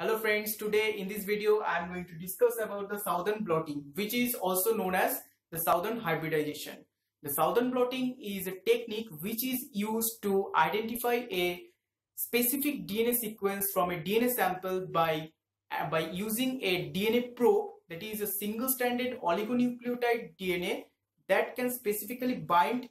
Hello friends, today in this video I am going to discuss about the Southern blotting, which is also known as the Southern hybridization. The Southern blotting is a technique which is used to identify a specific DNA sequence from a DNA sample by using a DNA probe, that is a single-stranded oligonucleotide DNA that can specifically bind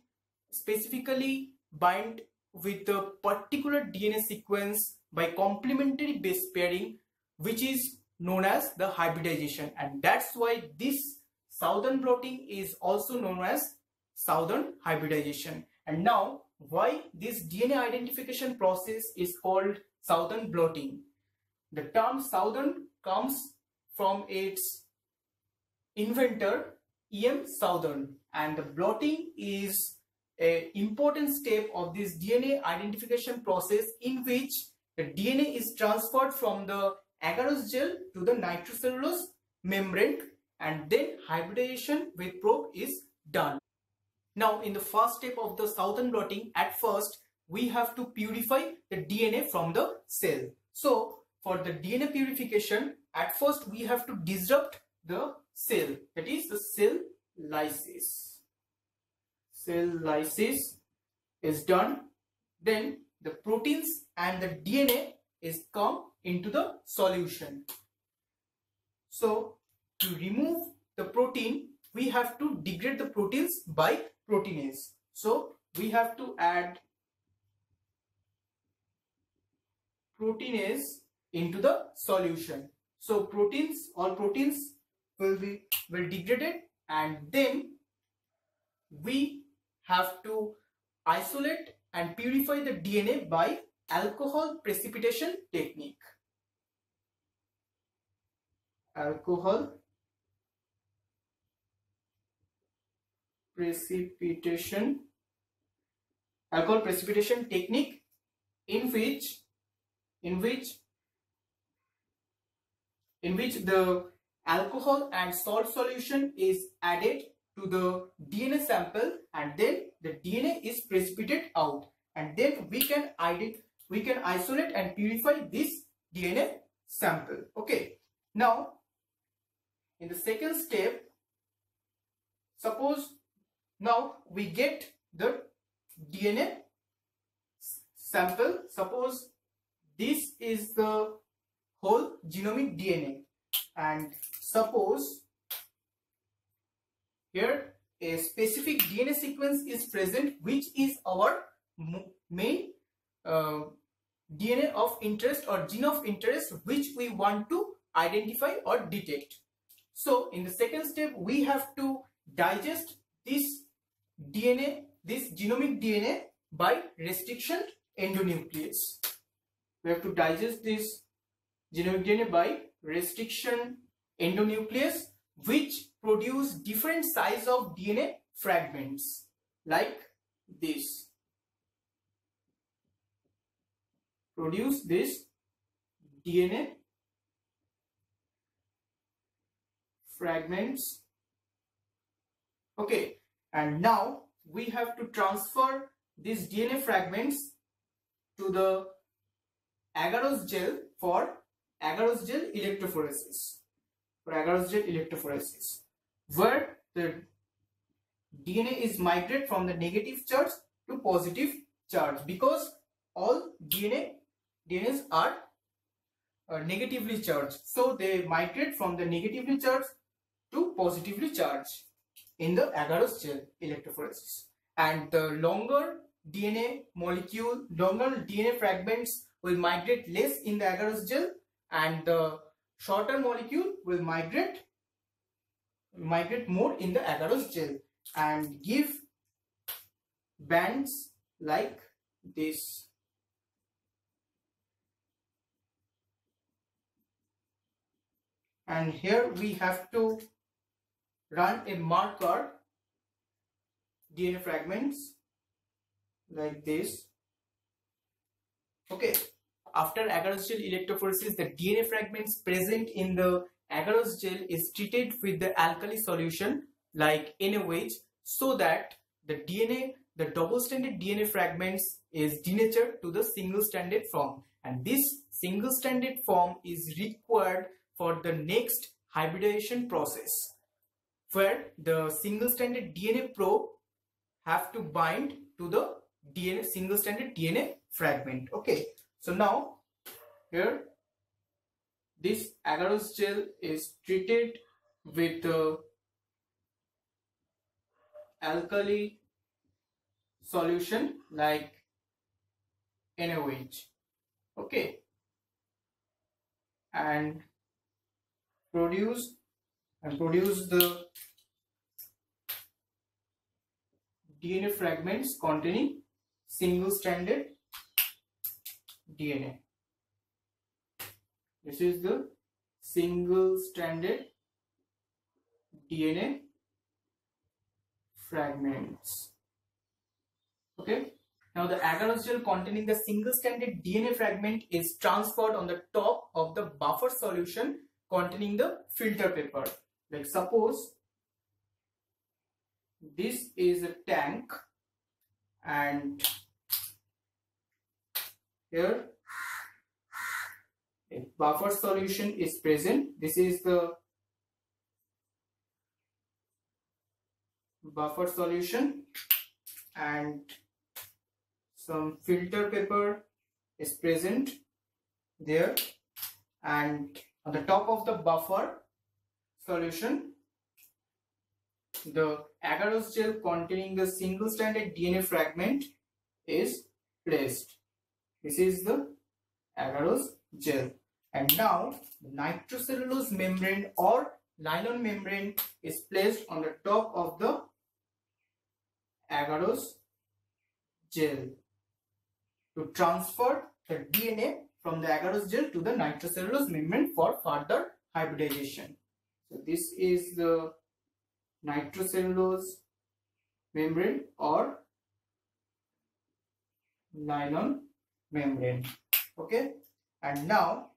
with a particular DNA sequence by complementary base pairing, which is known as the hybridization, and that's why this Southern blotting is also known as Southern hybridization. And now, why this DNA identification process is called Southern blotting? The term Southern comes from its inventor EM Southern, and the blotting is an important step of this DNA identification process, in which the DNA is transferred from the agarose gel to the nitrocellulose membrane, and then hybridization with probe is done. Now, in the first step of the Southern blotting, at first we have to purify the DNA from the cell. So for the DNA purification, at first we have to disrupt the cell, that is the cell lysis. Cell lysis is done, then the proteins and the DNA is come into the solution. So to remove the protein, we have to degrade the proteins by proteinase. So we have to add proteinase into the solution. So all proteins will be degraded, and then we have to isolate and purify the DNA by alcohol precipitation technique. Alcohol precipitation. Alcohol precipitation technique, in which the alcohol and salt solution is added to the DNA sample, and then the DNA is precipitated out, and then we can isolate and purify this DNA sample. Okay, now in the second step, suppose now we get the DNA sample. Suppose this is the whole genomic DNA, and suppose here a specific DNA sequence is present, which is our main DNA of interest or gene of interest, which we want to identify or detect. So in the second step, we have to digest this DNA, this genomic DNA, by restriction endonuclease. We have to digest this genomic DNA by restriction endonuclease, which produce different size of DNA fragments like this. Produce this DNA fragments. Okay, and now we have to transfer these DNA fragments to the agarose gel for agarose gel electrophoresis. Where the DNA is migrate from the negative charge to positive charge, because all DNAs are negatively charged, so they migrate from the negatively charged to positively charged in the agarose gel electrophoresis. And the longer DNA fragments will migrate less in the agarose gel, and the shorter molecule will migrate more in the agarose gel and give bands like this. And here we have to run a marker DNA fragments like this. Okay, after agarose gel electrophoresis, the DNA fragments present in the agarose gel is treated with the alkali solution like NaOH, so that the double-stranded DNA fragments is denatured to the single stranded form, and this single stranded form is required for the next hybridization process, where the single stranded DNA probe have to bind to the DNA single stranded DNA fragment. Okay, so now here this agarose gel is treated with alkali solution like NaOH, okay, and produce the DNA fragments containing single stranded DNA. This is the single stranded DNA fragments. Okay, now the agarose gel containing the single stranded DNA fragment is transferred on the top of the buffer solution containing the filter paper. Like suppose this is a tank and here a buffer solution is present. This is the buffer solution and some filter paper is present there, and on the top of the buffer solution the agarose gel containing the single stranded DNA fragment is placed. This is the agarose gel. And now the nitrocellulose membrane or nylon membrane is placed on the top of the agarose gel to transfer the DNA from the agarose gel to the nitrocellulose membrane for further hybridization. So this is the nitrocellulose membrane or nylon membrane. Okay, and now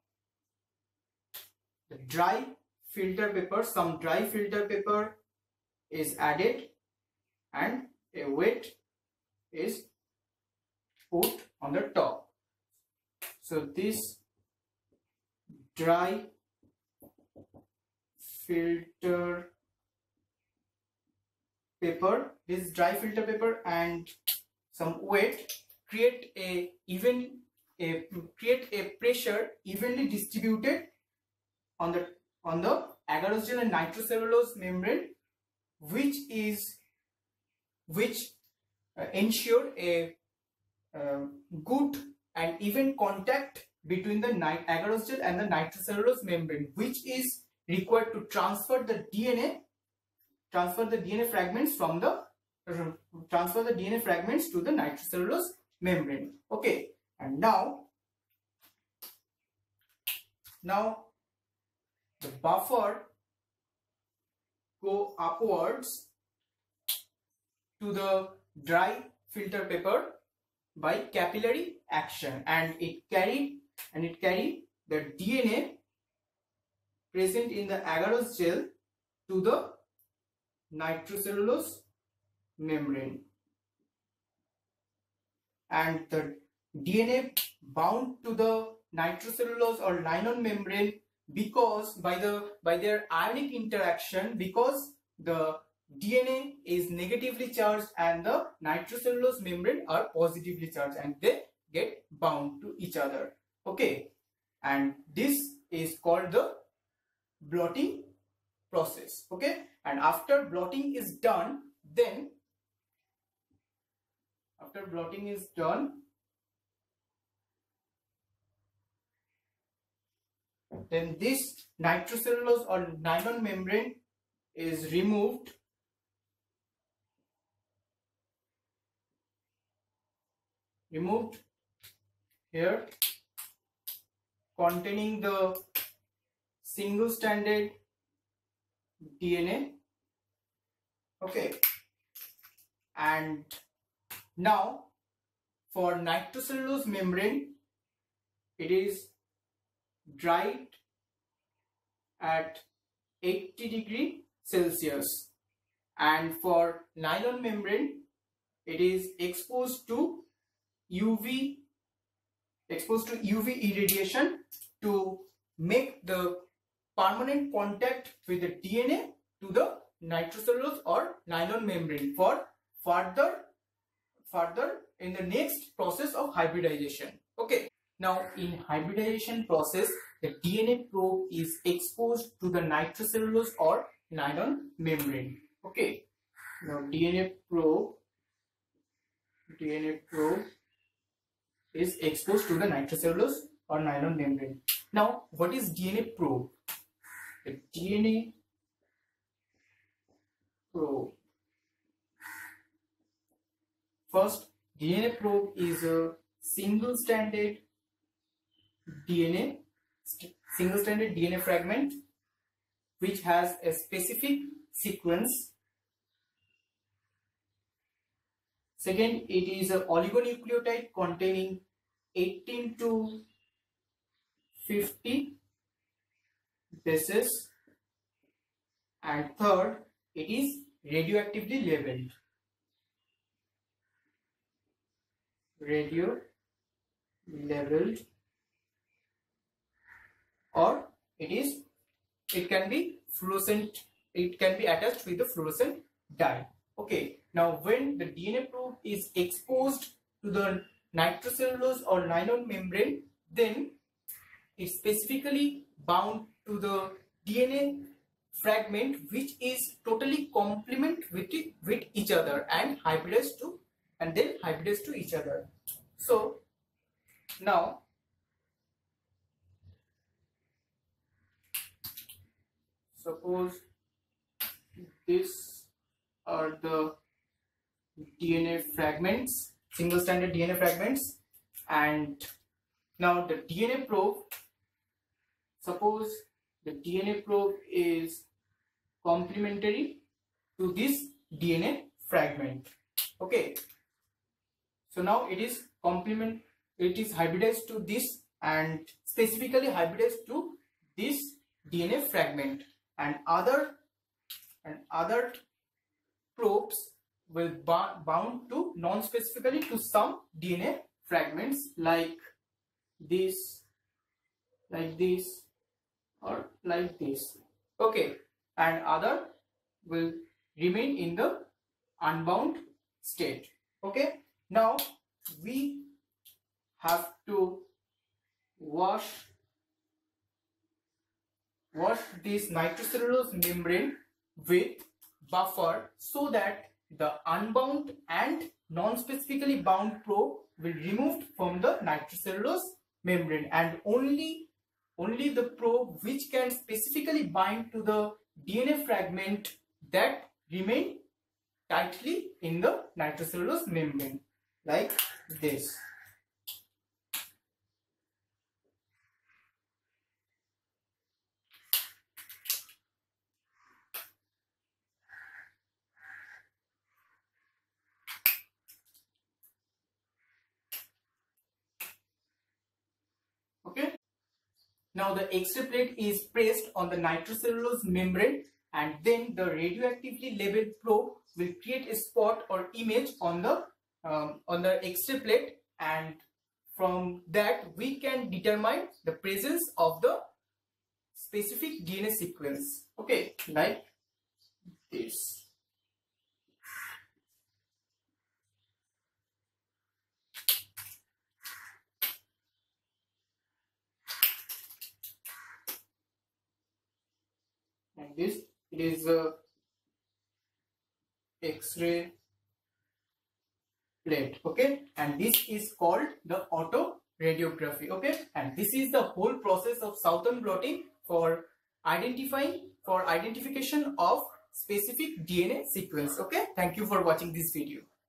the dry filter paper, some dry filter paper is added and a wet is put on the top. So this dry filter paper, and some wet create a pressure evenly distributed on the agarose gel and nitrocellulose membrane, which ensure a good and even contact between the agarose gel and the nitrocellulose membrane, which is required to transfer the DNA fragments from the to the nitrocellulose membrane. Okay, and now the buffer go upwards to the dry filter paper by capillary action, and it carried the DNA present in the agarose gel to the nitrocellulose membrane, and the DNA bound to the nitrocellulose or nylon membrane because by their ionic interaction, because the DNA is negatively charged and the nitrocellulose membrane are positively charged, and they get bound to each other. Okay, and this is called the blotting process. Okay, and after blotting is done, then this nitrocellulose or nylon membrane is removed here, containing the single stranded DNA. Okay, and now for nitrocellulose membrane it is dried at 80°C, and for nylon membrane it is exposed to UV, exposed to UV irradiation to make the permanent contact with the DNA to the nitrocellulose or nylon membrane for further in the next process of hybridization. Okay. Now in hybridization process, the DNA probe is exposed to the nitrocellulose or nylon membrane. Okay. Now DNA probe is exposed to the nitrocellulose or nylon membrane. Now what is DNA probe? The DNA probe. First, DNA probe is a single stranded DNA fragment which has a specific sequence. Second, it is an oligonucleotide containing 18 to 50 bases, and third, it is radioactively labeled. Or it can be fluorescent, it can be attached with the fluorescent dye. Okay, now when the DNA probe is exposed to the nitrocellulose or nylon membrane, then it's specifically bound to the DNA fragment which is totally complement with each other and hybridized to each other. So now suppose these are the DNA fragments, single stranded DNA fragments, and now the DNA probe, suppose the DNA probe is complementary to this DNA fragment. Okay, so now it is hybridized to this and specifically hybridized to this DNA fragment, and other probes will bound to non-specifically to some DNA fragments like this or like this. Okay, and other will remain in the unbound state. Okay, now we have to wash this nitrocellulose membrane with buffer so that the unbound and non-specifically bound probe will be removed from the nitrocellulose membrane, and only the probe which can specifically bind to the DNA fragment that remain tightly in the nitrocellulose membrane, like this. Okay. Now the X-ray plate is pressed on the nitrocellulose membrane, and then the radioactively labeled probe will create a spot or image on the X-ray plate, and from that we can determine the presence of the specific DNA sequence. Okay, like this. And this is a X-ray plate. Okay, and this is called the autoradiography. Okay, and this is the whole process of Southern blotting for identification of specific DNA sequence. Okay, thank you for watching this video.